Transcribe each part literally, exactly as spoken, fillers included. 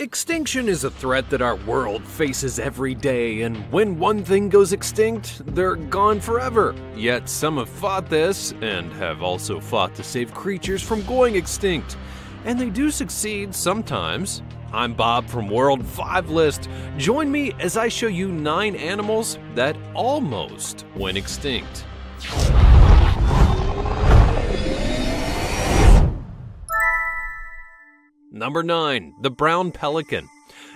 Extinction is a threat that our world faces every day, and when one thing goes extinct, they're gone forever. Yet some have fought this, and have also fought to save creatures from going extinct. And they do succeed sometimes. I'm Bob from World five list. Join me as I show you nine animals that almost went extinct. Number nine, the brown pelican.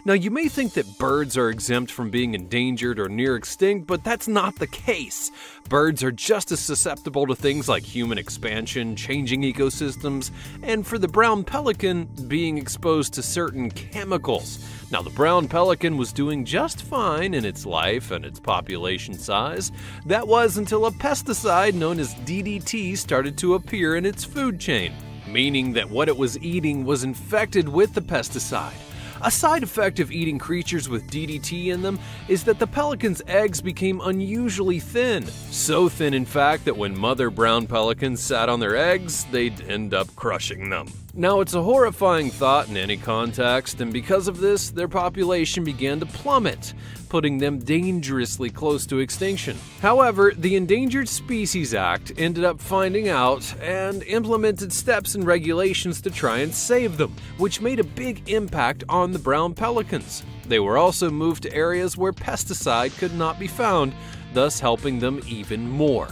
Now you may think that birds are exempt from being endangered or near extinct, but that's not the case. Birds are just as susceptible to things like human expansion, changing ecosystems, and for the brown pelican, being exposed to certain chemicals. Now the brown pelican was doing just fine in its life and its population size. That was until a pesticide known as D D T started to appear in its food chain, meaning that what it was eating was infected with the pesticide. A side effect of eating creatures with D D T in them is that the pelican's eggs became unusually thin. So thin, in fact, that when mother brown pelicans sat on their eggs, they'd end up crushing them. Now, it's a horrifying thought in any context, and because of this, their population began to plummet, putting them dangerously close to extinction. However, the Endangered Species Act ended up finding out and implemented steps and regulations to try and save them, which made a big impact on the brown pelicans. They were also moved to areas where pesticide could not be found, thus helping them even more.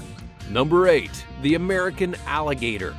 Number eight, the American alligator.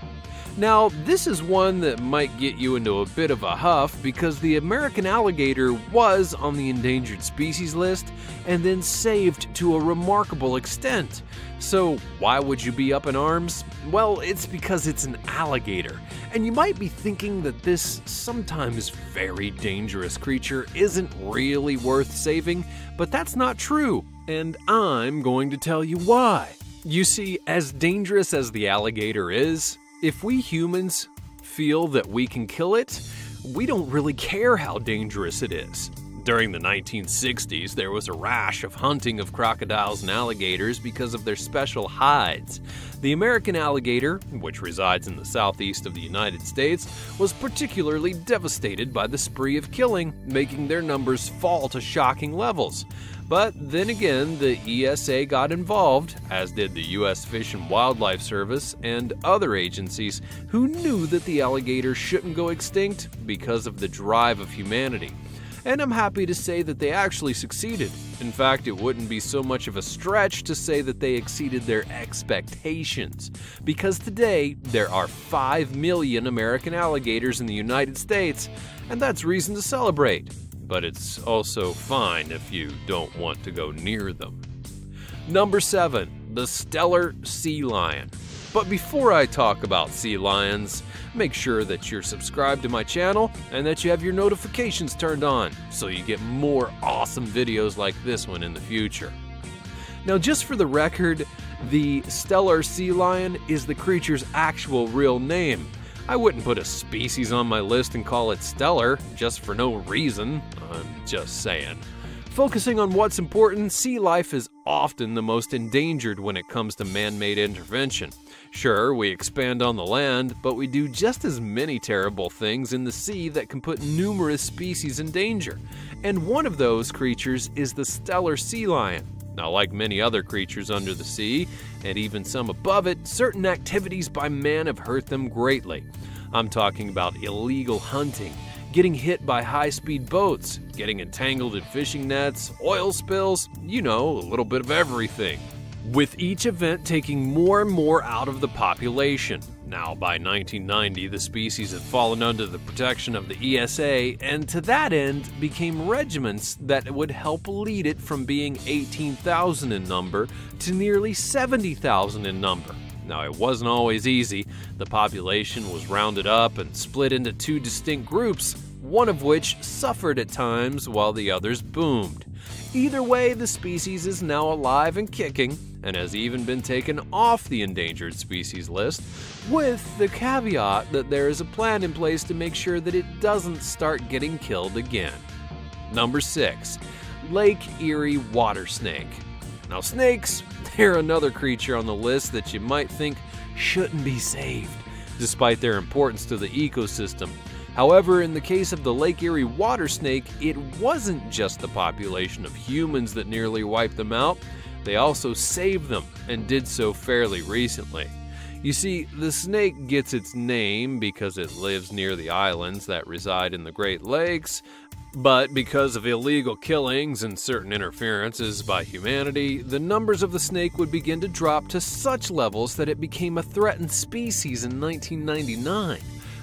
Now, this is one that might get you into a bit of a huff because the American alligator was on the endangered species list and then saved to a remarkable extent. So why would you be up in arms? Well, it's because it's an alligator. And you might be thinking that this sometimes very dangerous creature isn't really worth saving, but that's not true, and I'm going to tell you why. You see, as dangerous as the alligator is, if we humans feel that we can kill it, we don't really care how dangerous it is. During the nineteen sixties, there was a rash of hunting of crocodiles and alligators because of their special hides. The American alligator, which resides in the southeast of the United States, was particularly devastated by the spree of killing, making their numbers fall to shocking levels. But then again, the E S A got involved, as did the U S Fish and Wildlife Service and other agencies who knew that the alligator shouldn't go extinct because of the drive of humanity. And I'm happy to say that they actually succeeded. In fact, it wouldn't be so much of a stretch to say that they exceeded their expectations, because today there are five million American alligators in the United States, and that's reason to celebrate. But it's also fine if you don't want to go near them. Number seven, the Stellar Sea Lion. But before I talk about sea lions, make sure that you're subscribed to my channel and that you have your notifications turned on so you get more awesome videos like this one in the future. Now, just for the record, the Stellar Sea Lion is the creature's actual real name. I wouldn't put a species on my list and call it stellar, just for no reason, I'm just saying. Focusing on what's important, sea life is often the most endangered when it comes to man-made intervention. Sure, we expand on the land, but we do just as many terrible things in the sea that can put numerous species in danger. And one of those creatures is the stellar sea lion. Now, like many other creatures under the sea, and even some above it, certain activities by man have hurt them greatly. I'm talking about illegal hunting, getting hit by high-speed boats, getting entangled in fishing nets, oil spills, you know, a little bit of everything, with each event taking more and more out of the population. Now, by nineteen ninety, the species had fallen under the protection of the E S A, and to that end became regiments that would help lead it from being eighteen thousand in number to nearly seventy thousand in number. Now, it wasn't always easy. The population was rounded up and split into two distinct groups, one of which suffered at times while the others boomed. Either way, the species is now alive and kicking, and has even been taken off the endangered species list, with the caveat that there is a plan in place to make sure that it doesn't start getting killed again. Number six, Lake Erie water snake. Now, snakes, they're another creature on the list that you might think shouldn't be saved, despite their importance to the ecosystem. However, in the case of the Lake Erie water snake, it wasn't just the population of humans that nearly wiped them out. They also saved them, and did so fairly recently. You see, the snake gets its name because it lives near the islands that reside in the Great Lakes, but because of illegal killings and certain interferences by humanity, the numbers of the snake would begin to drop to such levels that it became a threatened species in nineteen ninety-nine.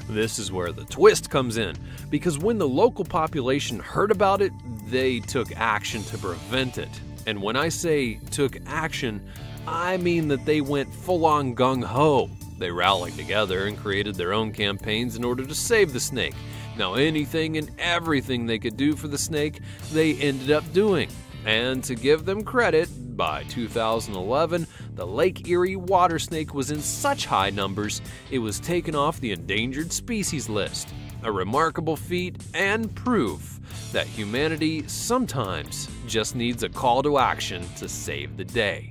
This is where the twist comes in, because when the local population heard about it, they took action to prevent it. And when I say took action, I mean that they went full-on gung-ho. They rallied together and created their own campaigns in order to save the snake. Now, anything and everything they could do for the snake, they ended up doing. And to give them credit, by two thousand eleven, the Lake Erie water snake was in such high numbers, it was taken off the endangered species list. A remarkable feat and proof that humanity sometimes just needs a call to action to save the day.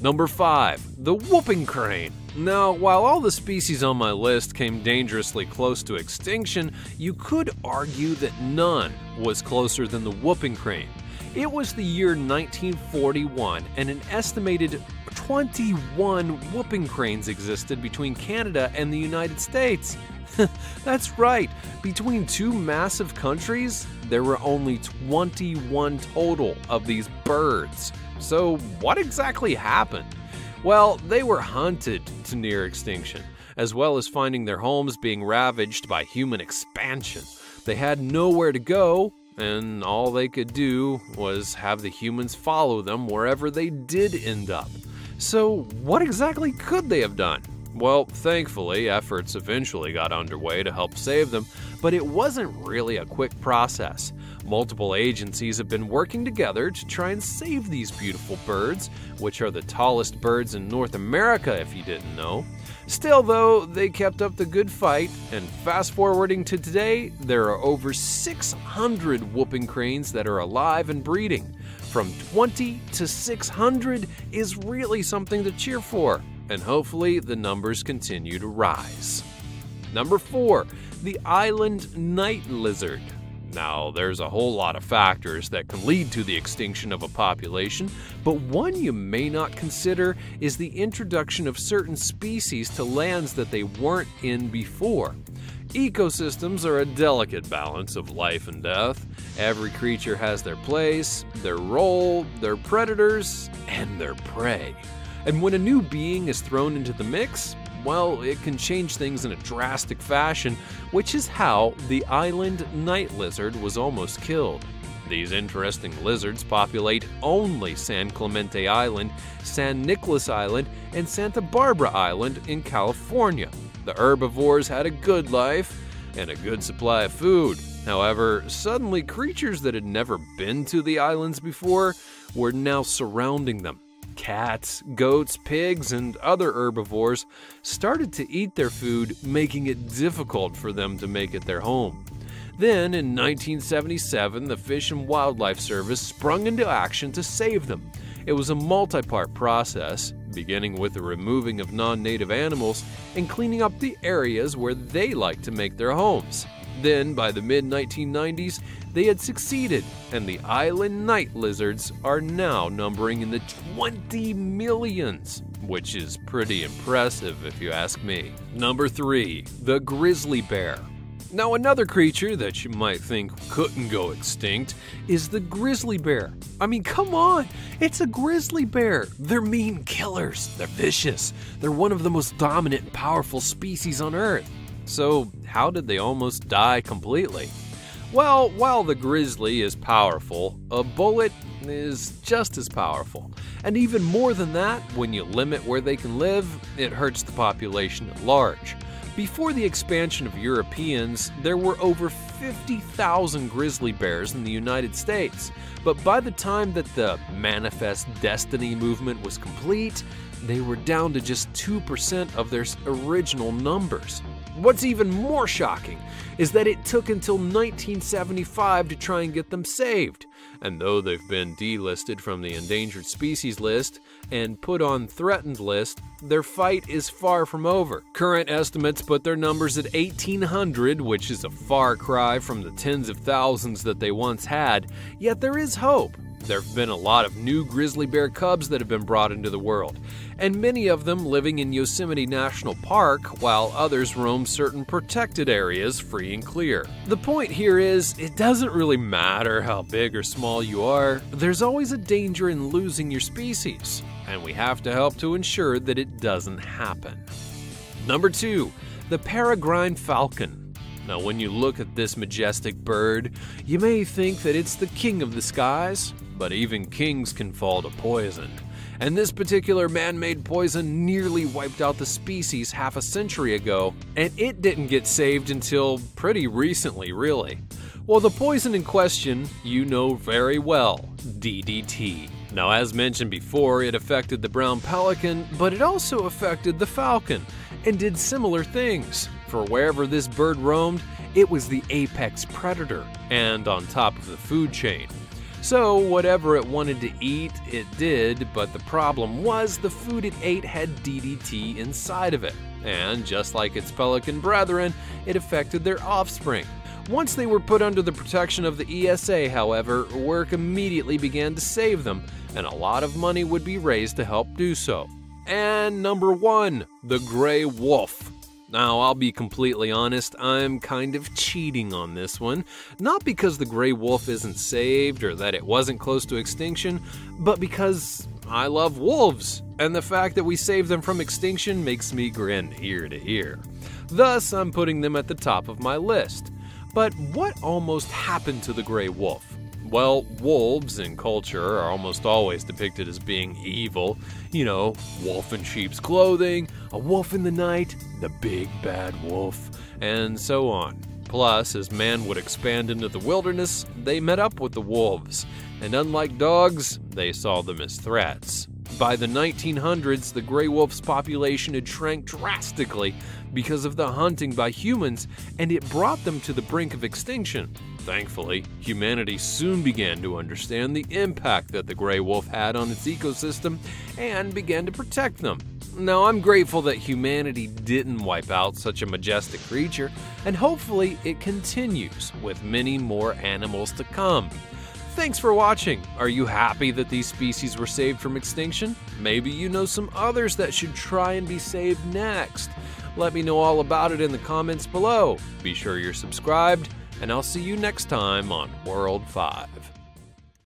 Number five. The Whooping Crane. Now, while all the species on my list came dangerously close to extinction, you could argue that none was closer than the Whooping Crane. It was the year nineteen forty-one, and an estimated twenty-one whooping cranes existed between Canada and the United States. That's right, between two massive countries, there were only twenty-one total of these birds. So what exactly happened? Well, they were hunted to near extinction, as well as finding their homes being ravaged by human expansion. They had nowhere to go, and all they could do was have the humans follow them wherever they did end up. So what exactly could they have done? Well, thankfully, efforts eventually got underway to help save them, but it wasn't really a quick process. Multiple agencies have been working together to try and save these beautiful birds, which are the tallest birds in North America, if you didn't know. Still, though, they kept up the good fight, and fast forwarding to today, there are over six hundred whooping cranes that are alive and breeding. From twenty to six hundred is really something to cheer for, and hopefully the numbers continue to rise. Number four, the island night lizard. Now, there's a whole lot of factors that can lead to the extinction of a population, but one you may not consider is the introduction of certain species to lands that they weren't in before. Ecosystems are a delicate balance of life and death. Every creature has their place, their role, their predators, and their prey. And when a new being is thrown into the mix, well, it can change things in a drastic fashion, which is how the island night lizard was almost killed. These interesting lizards populate only San Clemente Island, San Nicolas Island, and Santa Barbara Island in California. The herbivores had a good life and a good supply of food. However, suddenly creatures that had never been to the islands before were now surrounding them. Cats, goats, pigs, and other herbivores started to eat their food, making it difficult for them to make it their home. Then, in nineteen seventy-seven, the Fish and Wildlife Service sprung into action to save them. It was a multi-part process, beginning with the removing of non-native animals and cleaning up the areas where they like to make their homes. Then, by the mid nineteen nineties, they had succeeded, and the island night lizards are now numbering in the twenty millions, which is pretty impressive if you ask me. Number three. The grizzly bear. Now, another creature that you might think couldn't go extinct is the grizzly bear. I mean, come on, it's a grizzly bear. They're mean killers, they're vicious, they're one of the most dominant and powerful species on Earth. So how did they almost die completely? Well, while the grizzly is powerful, a bullet is just as powerful. And even more than that, when you limit where they can live, it hurts the population at large. Before the expansion of Europeans, there were over fifty thousand grizzly bears in the United States. But by the time that the Manifest Destiny movement was complete, they were down to just two percent of their original numbers. What's even more shocking is that it took until nineteen seventy-five to try and get them saved. And though they've been delisted from the endangered species list and put on threatened list, their fight is far from over. Current estimates put their numbers at eighteen hundred, which is a far cry from the tens of thousands that they once had, yet there is hope. There have been a lot of new grizzly bear cubs that have been brought into the world, and many of them living in Yosemite National Park, while others roam certain protected areas free and clear. The point here is, it doesn't really matter how big or small you are, there's always a danger in losing your species, and we have to help to ensure that it doesn't happen. Number two, the peregrine falcon. Now, when you look at this majestic bird, you may think that it's the king of the skies, but even kings can fall to poison. And this particular man-made poison nearly wiped out the species half a century ago, and it didn't get saved until pretty recently, really. Well, the poison in question, you know very well, D D T. Now, as mentioned before, it affected the brown pelican, but it also affected the falcon and did similar things. For wherever this bird roamed, it was the apex predator and on top of the food chain. So whatever it wanted to eat, it did, but the problem was the food it ate had D D T inside of it. And just like its pelican brethren, it affected their offspring. Once they were put under the protection of the E S A, however, work immediately began to save them, and a lot of money would be raised to help do so. And number one, the gray wolf. Now, I'll be completely honest, I'm kind of cheating on this one. Not because the gray wolf isn't saved or that it wasn't close to extinction, but because I love wolves, and the fact that we saved them from extinction makes me grin ear to ear. Thus, I'm putting them at the top of my list. But what almost happened to the gray wolf? Well, wolves in culture are almost always depicted as being evil. You know, wolf in sheep's clothing, a wolf in the night, the big bad wolf, and so on. Plus, as man would expand into the wilderness, they met up with the wolves, and unlike dogs, they saw them as threats. By the nineteen hundreds, the gray wolf's population had shrank drastically because of the hunting by humans, and it brought them to the brink of extinction. Thankfully, humanity soon began to understand the impact that the gray wolf had on its ecosystem and began to protect them. Now, I'm grateful that humanity didn't wipe out such a majestic creature, and hopefully it continues with many more animals to come. Thanks for watching. Are you happy that these species were saved from extinction? Maybe you know some others that should try and be saved next. Let me know all about it in the comments below. Be sure you're subscribed, and I'll see you next time on World five.